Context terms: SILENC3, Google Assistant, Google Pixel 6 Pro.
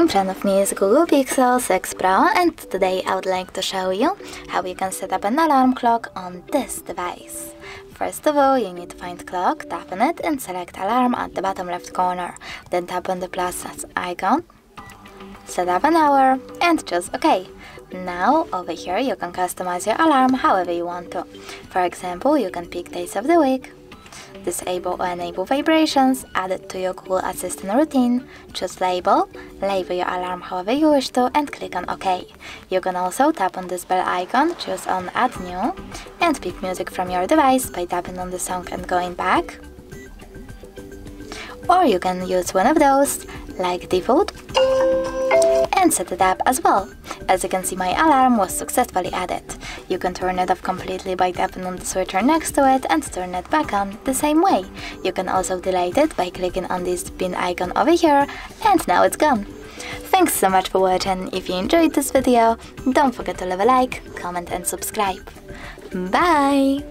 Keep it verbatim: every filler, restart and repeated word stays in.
In front of me is Google Pixel six Pro, and today I would like to show you how you can set up an alarm clock on this device. First of all, you need to find clock, tap on it and select alarm at the bottom left corner. Then tap on the plus icon, set up an hour and choose OK. Now over here you can customize your alarm however you want to. For example, you can pick days of the week, disable or enable vibrations, add it to your Google Assistant routine, choose label, label your alarm however you wish to and click on OK. You can also tap on this bell icon, choose on add new and pick music from your device by tapping on the song and going back. Or you can use one of those, like default, and set it up as well. As you can see, my alarm was successfully added. You can turn it off completely by tapping on the switcher next to it and turn it back on the same way. You can also delete it by clicking on this pin icon over here, and now it's gone. Thanks so much for watching. If you enjoyed this video, don't forget to leave a like, comment and subscribe. Bye!